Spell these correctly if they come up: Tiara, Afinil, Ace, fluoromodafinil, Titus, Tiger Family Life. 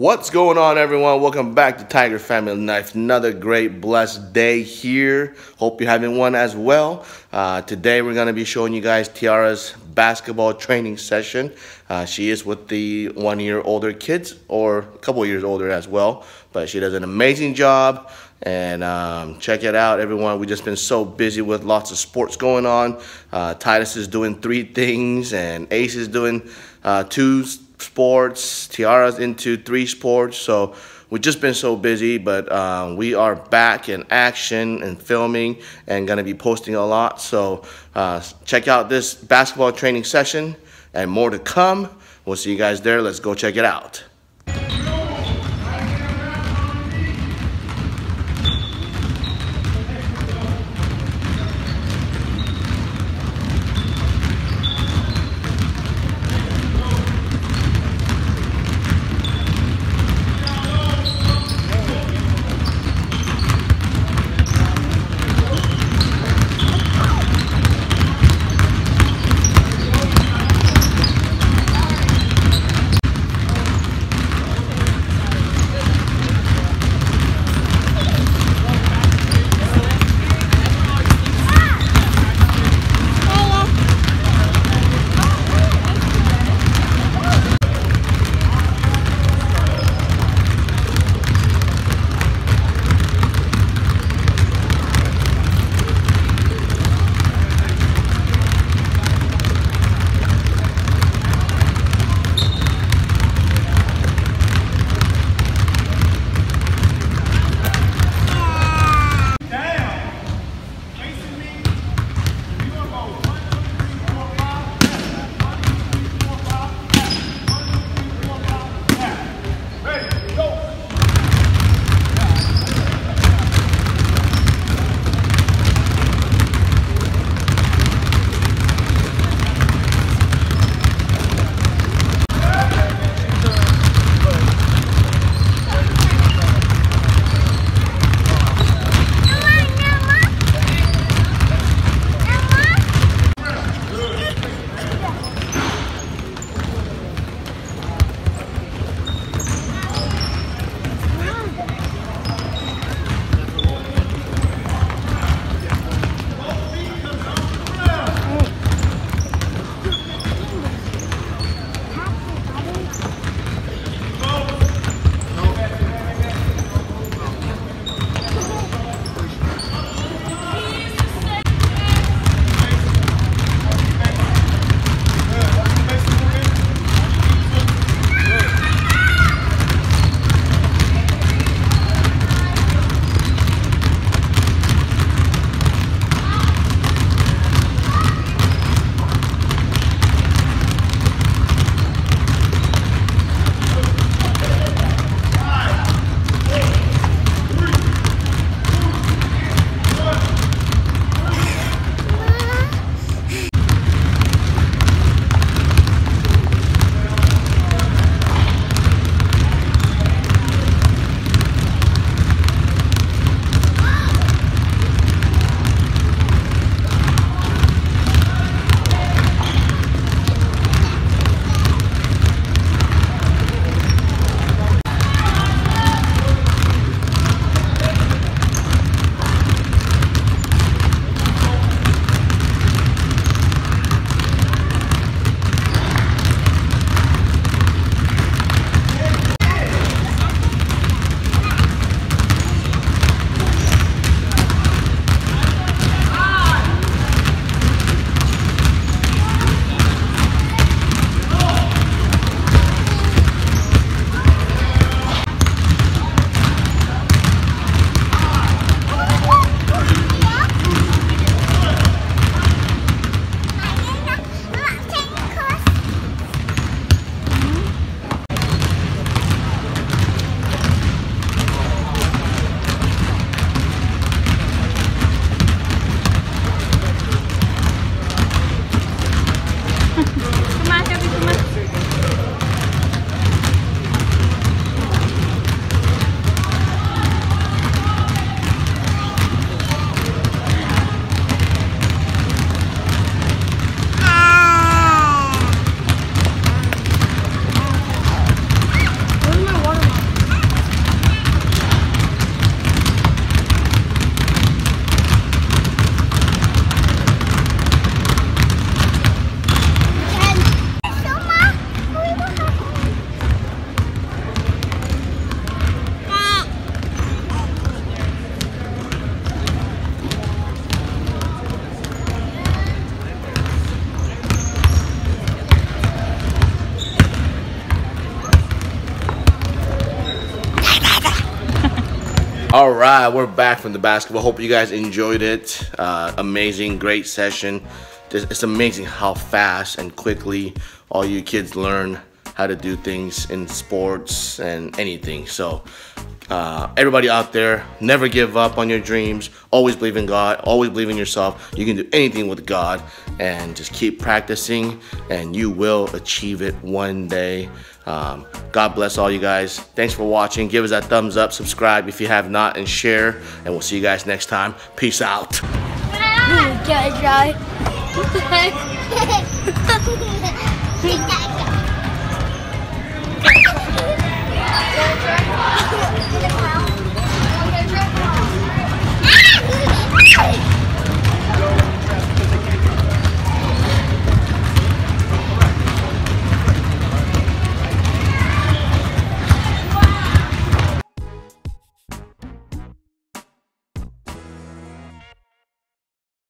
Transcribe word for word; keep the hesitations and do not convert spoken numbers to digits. What's going on, everyone? Welcome back to Tiger Family Life. Another great blessed day here. Hope you're having one as well. Uh, today we're going to be showing you guys Tiara's basketball training session. Uh, she is with the one year older kids, or a couple years older as well, but she does an amazing job. And um, check it out, everyone. We've just been so busy with lots of sports going on. Uh, Titus is doing three things, and Ace is doing uh, two sports. Tiara's into three sports. So we've just been so busy, but um, we are back in action and filming and going to be posting a lot. So uh, check out this basketball training session and more to come. We'll see you guys there. Let's go check it out. All right, we're back from the basketball. Hope you guys enjoyed it. Uh, amazing, great session. It's amazing how fast and quickly all you kids learn how to do things in sports and anything. So uh, everybody out there, never give up on your dreams. Always believe in God. Always believe in yourself. You can do anything with God, and just keep practicing and you will achieve it one day. Um, God bless all you guys. Thanks for watching. Give us that thumbs up, subscribe if you have not, and share. And we'll see you guys next time. Peace out. Ah!